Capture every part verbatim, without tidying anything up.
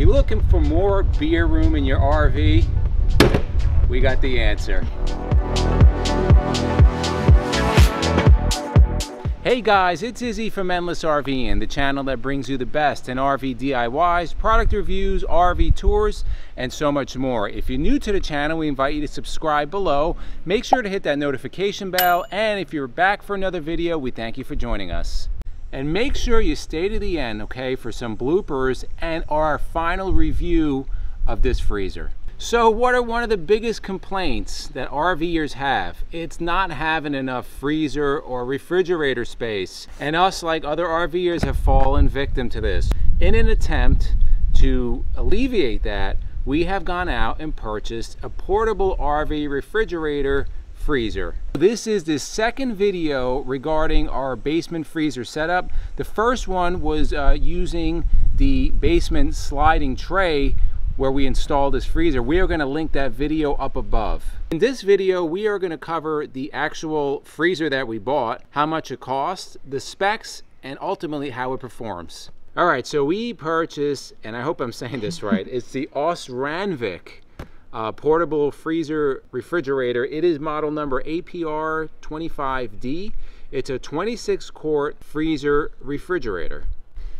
you looking for more beer room in your R V? We got the answer. Hey guys, it's Izzy from Endless RVing, the channel that brings you the best in R V D I Ys, product reviews, R V tours, and so much more. If you're new to the channel, we invite you to subscribe below. Make sure to hit that notification bell, and if you're back for another video, we thank you for joining us. And make sure you stay to the end, okay, for some bloopers and our final review of this freezer. So what are one of the biggest complaints that RVers have? It's not having enough freezer or refrigerator space. And us, like other RVers, have fallen victim to this. In an attempt to alleviate that, we have gone out and purchased a portable R V refrigerator freezer. This is the second video regarding our basement freezer setup. The first one was uh, using the basement sliding tray where we installed this freezer. We are going to link that video up above. In this video, we are going to cover the actual freezer that we bought, how much it cost, the specs, and ultimately how it performs. All right, so we purchased, and I hope I'm saying this right, it's the Ausranvik uh, portable freezer refrigerator. It is model number A P R twenty-five D. It's a twenty-six quart freezer refrigerator.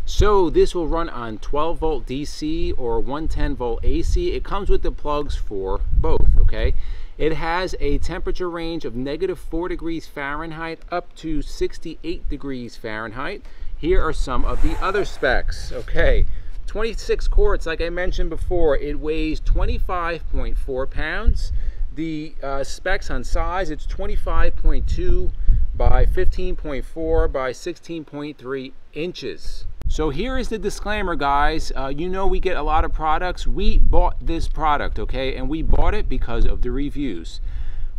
So this will run on twelve volt D C or one ten volt A C. It comes with the plugs for both, okay? It has a temperature range of negative four degrees Fahrenheit up to sixty-eight degrees Fahrenheit. Here are some of the other specs, okay? twenty-six quarts, like I mentioned before, it weighs twenty-five point four pounds. The uh, specs on size, it's twenty-five point two by fifteen point four by sixteen point three inches. So here is the disclaimer, guys. Uh, you know we get a lot of products. We bought this product, okay? And we bought it because of the reviews.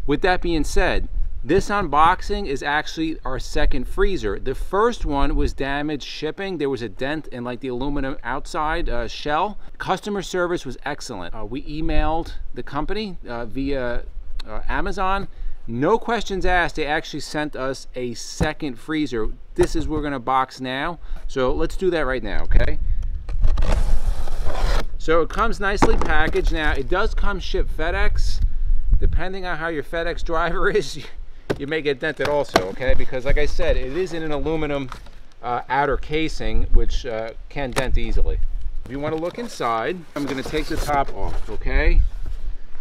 With that being said, this unboxing is actually our second freezer. The first one was damaged shipping. There was a dent in like the aluminum outside uh, shell. Customer service was excellent. Uh, we emailed the company uh, via uh, Amazon. No questions asked, they actually sent us a second freezer. This is what we're gonna box now. So let's do that right now, okay? So it comes nicely packaged. Now, it does come ship FedEx. Depending on how your FedEx driver is, you may get dented also, okay? Because like I said, it is in an aluminum uh, outer casing, which uh, can dent easily. If you wanna look inside, I'm gonna take the top off, okay?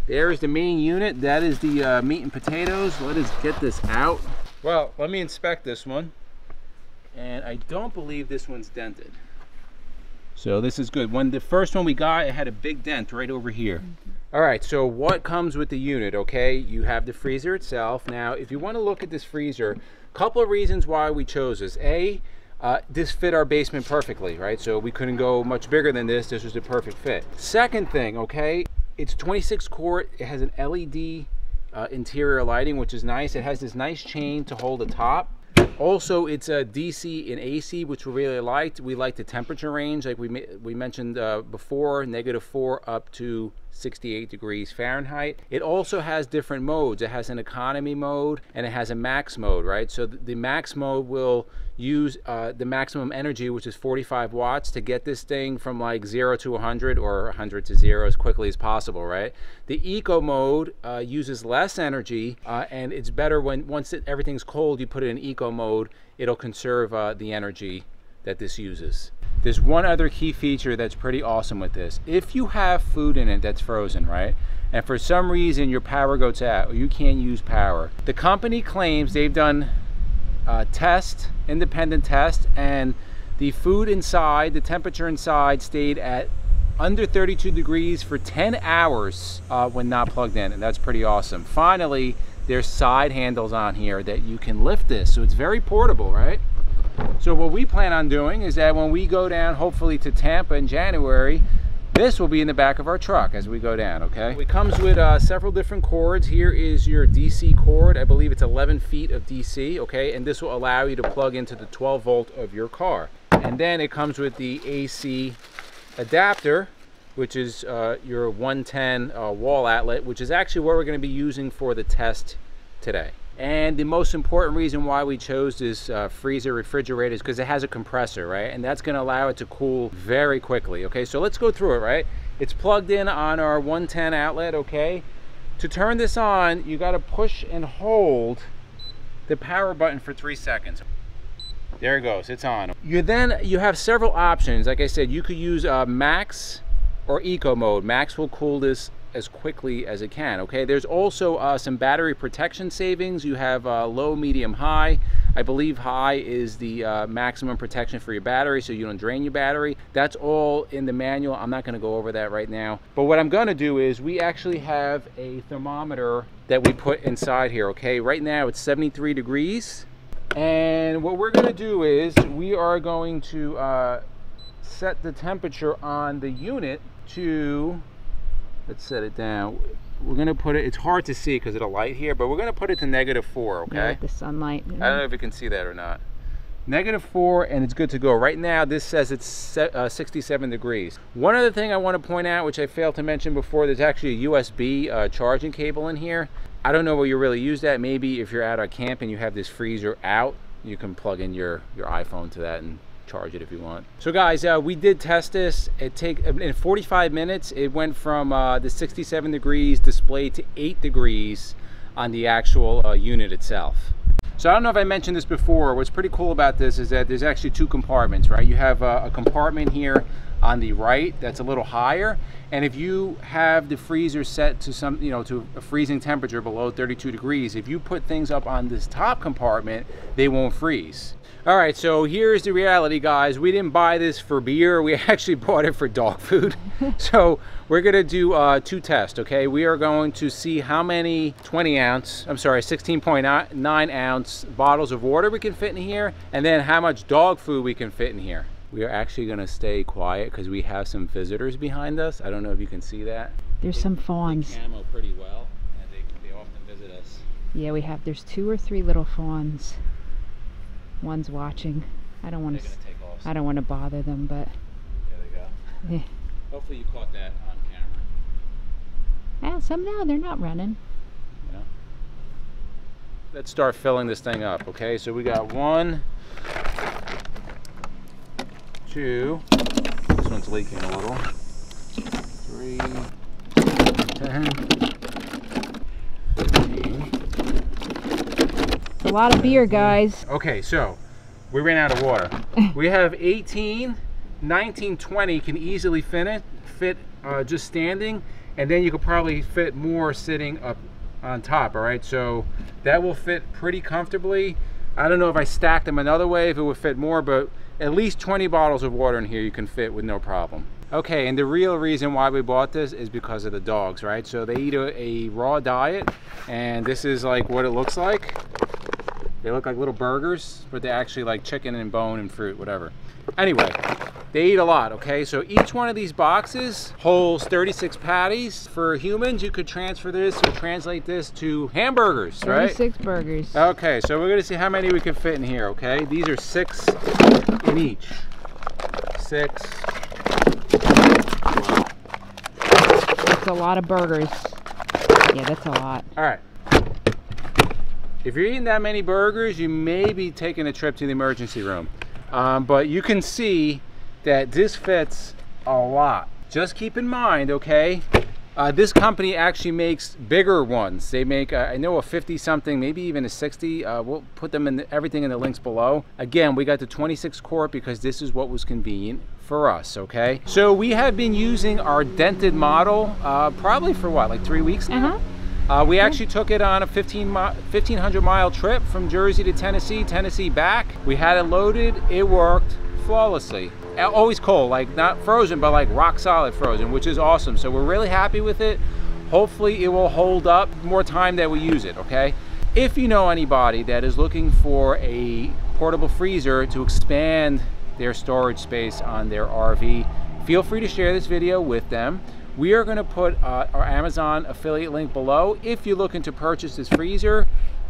There is the main unit. That is the uh, meat and potatoes. Let us get this out. Well, let me inspect this one. And I don't believe this one's dented. So this is good. When the first one we got, it had a big dent right over here. Mm-hmm. All right, so what comes with the unit, okay? You have the freezer itself. Now, if you want to look at this freezer, a couple of reasons why we chose this. A, Uh, this fit our basement perfectly, right? So we couldn't go much bigger than this. This was the perfect fit. Second thing, okay, it's twenty-six quart. It has an L E D uh, interior lighting, which is nice. It has this nice chain to hold the top. Also, it's a D C and A C, which we really liked. We liked the temperature range, like we we mentioned uh, before, negative four up to sixty-eight degrees Fahrenheit. It also has different modes. It has an economy mode and it has a max mode, right? So th the max mode will use uh, the maximum energy, which is forty-five watts, to get this thing from like zero to one hundred or one hundred to zero as quickly as possible, right? The eco mode uh, uses less energy uh, and it's better when once it, everything's cold, you put it in eco mode, it'll conserve uh, the energy that this uses. There's one other key feature that's pretty awesome with this. If you have food in it that's frozen, right? And for some reason your power goes out or you can't use power. The company claims they've done a test, independent test, and the food inside, the temperature inside stayed at under thirty-two degrees for ten hours uh, when not plugged in, and that's pretty awesome. Finally, there's side handles on here that you can lift this, so it's very portable, right? So what we plan on doing is that when we go down, hopefully to Tampa in January, this will be in the back of our truck as we go down, okay? It comes with uh, several different cords. Here is your D C cord. I believe it's eleven feet of D C, okay? And this will allow you to plug into the twelve volt of your car. And then it comes with the A C adapter, which is uh, your one ten uh, wall outlet, which is actually what we're gonna be using for the test today. And the most important reason why we chose this uh, freezer refrigerator is because it has a compressor, right? And that's gonna allow it to cool very quickly, okay? So let's go through it, right? It's plugged in on our one ten outlet, okay? To turn this on, you gotta push and hold the power button for three seconds. There it goes, it's on. You then, you have several options. Like I said, you could use uh, max or eco mode. Max will cool this as quickly as it can, okay? There's also uh, some battery protection savings. You have uh, low, medium, high. I believe high is the uh, maximum protection for your battery so you don't drain your battery. That's all in the manual. I'm not gonna go over that right now. But what I'm gonna do is we actually have a thermometer that we put inside here, okay? Right now it's seventy-three degrees. And what we're gonna do is we are going to uh, set the temperature on the unit to, let's set it down. We're gonna put it, it's hard to see because of the light here, but we're gonna put it to negative four, okay? Yeah, with the sunlight. Yeah. I don't know if you can see that or not. Negative four, and it's good to go. Right now, this says it's uh, sixty-seven degrees. One other thing I wanna point out, which I failed to mention before, there's actually a U S B uh, charging cable in here. I don't know where you really use that. Maybe if you're out on camp and you have this freezer out, you can plug in your, your iPhone to that and charge it if you want. So guys, uh, we did test this. It take in forty-five minutes, it went from uh, the sixty-seven degrees display to eight degrees on the actual uh, unit itself. So I don't know if I mentioned this before. What's pretty cool about this is that there's actually two compartments, right? You have a, a compartment here on the right that's a little higher, and if you have the freezer set to some, you know, to a freezing temperature below thirty-two degrees, if you put things up on this top compartment, they won't freeze. All right, so here's the reality, guys. We didn't buy this for beer. We actually bought it for dog food. So we're gonna do uh, two tests, okay? We are going to see how many twenty ounce, I'm sorry, sixteen point nine ounce bottles of water we can fit in here, and then how much dog food we can fit in here. We are actually gonna stay quiet because we have some visitors behind us. I don't know if you can see that. There's they, some fawns. They camo pretty well, and they, they often visit us. Yeah, we have, there's two or three little fawns. One's watching. I don't want to, I don't want to bother them, but. There they go. Yeah. Hopefully you caught that on camera. Ah, somehow they're not running. Yeah. Let's start filling this thing up, okay? So we got one. Two, this one's leaking a little, three, ten, fifteen. It's a lot of beer, guys. Okay, so we ran out of water. We have eighteen, nineteen, twenty can easily fit, it, fit uh, just standing, and then you could probably fit more sitting up on top, all right? So that will fit pretty comfortably. I don't know if I stacked them another way, if it would fit more, but at least twenty bottles of water in here you can fit with no problem. Okay, and the real reason why we bought this is because of the dogs, right? So they eat a, a raw diet, and this is like what it looks like. They look like little burgers, but they're actually like chicken and bone and fruit, whatever. Anyway, they eat a lot, okay? So each one of these boxes holds thirty-six patties. For humans, you could transfer this or translate this to hamburgers, right? thirty-six burgers. Okay, so we're gonna see how many we can fit in here, okay? These are six in each. Six. That's a lot of burgers. Yeah, that's a lot. All right. If you're eating that many burgers, you may be taking a trip to the emergency room. Um, but you can see that this fits a lot. Just keep in mind, okay, uh, this company actually makes bigger ones. They make, uh, I know, a fifty something, maybe even a sixty. Uh, we'll put them in the, everything in the links below. Again, we got the twenty-six quart because this is what was convenient for us, okay? So we have been using our dented model uh, probably for what, like three weeks now? Uh-huh. Uh, we actually took it on a fifteen hundred mile trip from Jersey to Tennessee, Tennessee back. We had it loaded, it worked flawlessly. Always cold, like not frozen, but like rock solid frozen, which is awesome. So we're really happy with it. Hopefully it will hold up more time that we use it, okay? If you know anybody that is looking for a portable freezer to expand their storage space on their R V, feel free to share this video with them. We are going to put uh, our Amazon affiliate link below. If you're looking to purchase this freezer,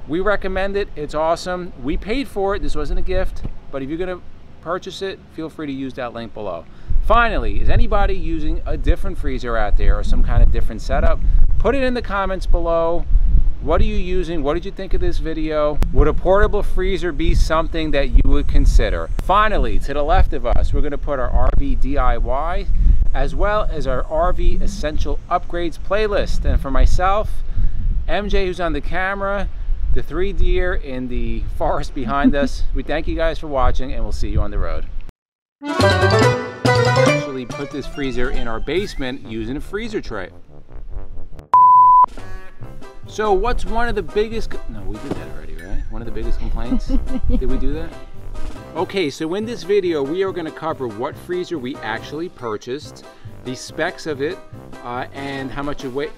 we recommend it. It's awesome. We paid for it. This wasn't a gift, but if you're going to purchase it, feel free to use that link below. Finally, is anybody using a different freezer out there or some kind of different setup? Put it in the comments below. What are you using? What did you think of this video? Would a portable freezer be something that you would consider? Finally, to the left of us, we're gonna put our R V D I Y as well as our R V Essential Upgrades playlist. And for myself, M J, who's on the camera, the three deer in the forest behind us, we thank you guys for watching and we'll see you on the road. Actually put this freezer in our basement using a freezer tray. So what's one of the biggest, no, we did that already, right? One of the biggest complaints? Did we do that? Okay, so in this video, we are gonna cover what freezer we actually purchased, the specs of it, uh, and how much it weighs.